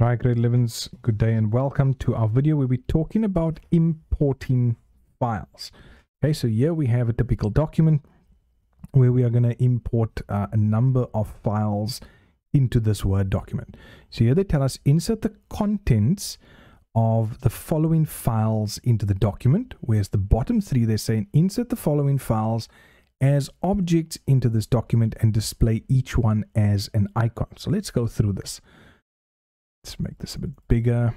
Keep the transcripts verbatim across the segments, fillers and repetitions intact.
Hi, Greg Levins, good day and welcome to our video where we're talking about importing files. Okay, so here we have a typical document where we are going to import uh, a number of files into this Word document. So here they tell us insert the contents of the following files into the document, whereas the bottom three they're saying insert the following files as objects into this document and display each one as an icon. So let's go through this. Let's make this a bit bigger.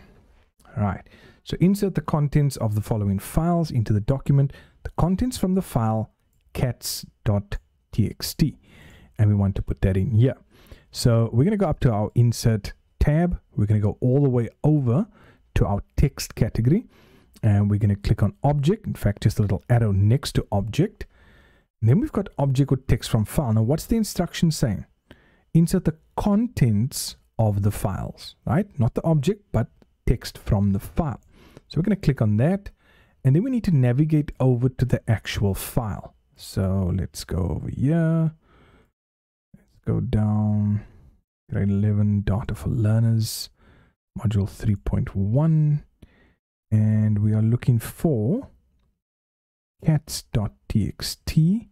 All right, so insert the contents of the following files into the document. The contents from the file cats dot t x t, and we want to put that in here. So we're going to go up to our insert tab. We're going to go all the way over to our text category, and we're going to click on object. In fact, just a little arrow next to object, and then we've got object or text from file. Now what's the instruction saying? Insert the contents of the files, right? Not the object, but text from the file. So we're going to click on that, and then we need to navigate over to the actual file. So let's go over here. Let's go down. Grade eleven, data for learners, module three point one, and we are looking for cats dot t x t.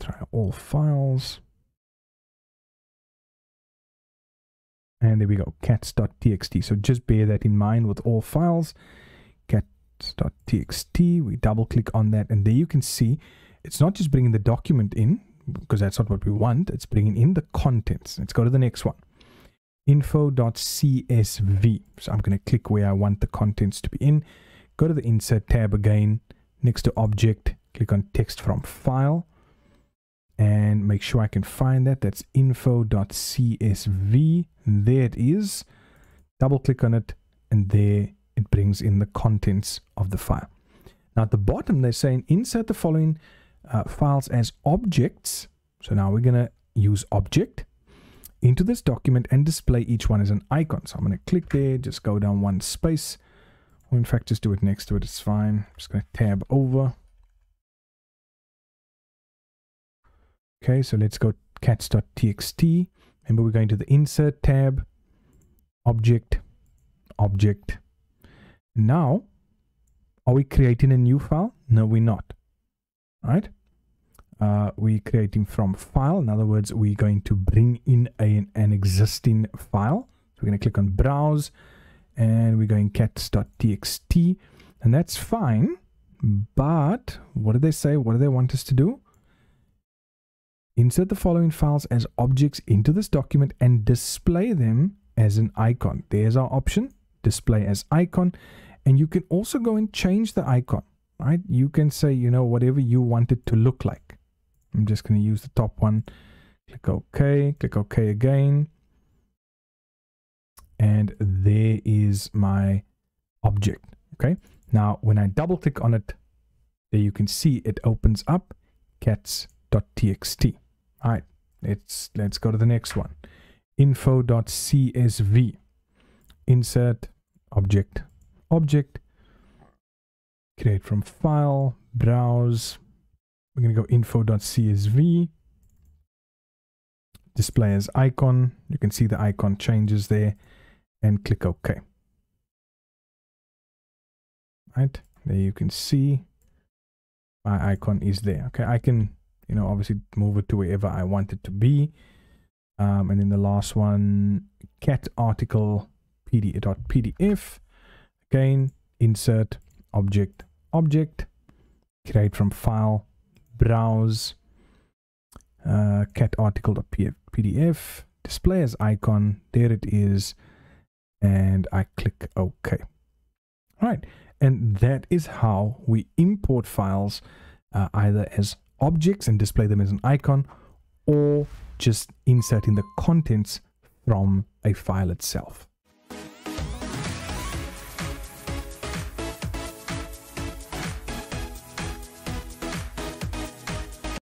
Try all files, and there we go, cats dot t x t. So just bear that in mind with all files, cats dot t x t. We double click on that, and there you can see it's not just bringing the document in, because that's not what we want. It's bringing in the contents. Let's go to the next one, info dot c s v. So I'm going to click where I want the contents to be in. Go to the insert tab again, next to object, click on text from file, and make sure I can find that. That's info dot c s v. There it is. Double click on it, and there it brings in the contents of the file. Now at the bottom they're saying insert the following uh, files as objects. So now we're going to use object into this document and display each one as an icon. So I'm going to click there, just go down one space, or in fact just do it next to it, it's fine. I'm just going to tab over. Okay, so let's go cats dot t x t. Remember, we're going to the insert tab, object, object. Now, are we creating a new file? No, we're not. All right? Uh, we're creating from file. In other words, we're going to bring in a, an existing file. So we're going to click on browse, and we're going cats dot t x t. And that's fine, but what do they say? What do they want us to do? Insert the following files as objects into this document and display them as an icon. There's our option, display as icon. And you can also go and change the icon, right? You can say, you know, whatever you want it to look like. I'm just going to use the top one. Click OK, click OK again. And there is my object, okay? Now, when I double click on it, there you can see it opens up cats dot t x t. All right, let's, let's go to the next one. info dot c s v. Insert, object, object. Create from file, browse. We're going to go info dot c s v. Display as icon. You can see the icon changes there. And click OK. All right, there you can see my icon is there. Okay, I can, you know, obviously move it to wherever I want it to be. Um, and then the last one, cat article p d f. Again, insert, object, object, create from file, browse, uh, cat article.pdf, display as icon. There it is. And I click OK. All right. And that is how we import files uh, either as objects and display them as an icon, or just inserting the contents from a file itself.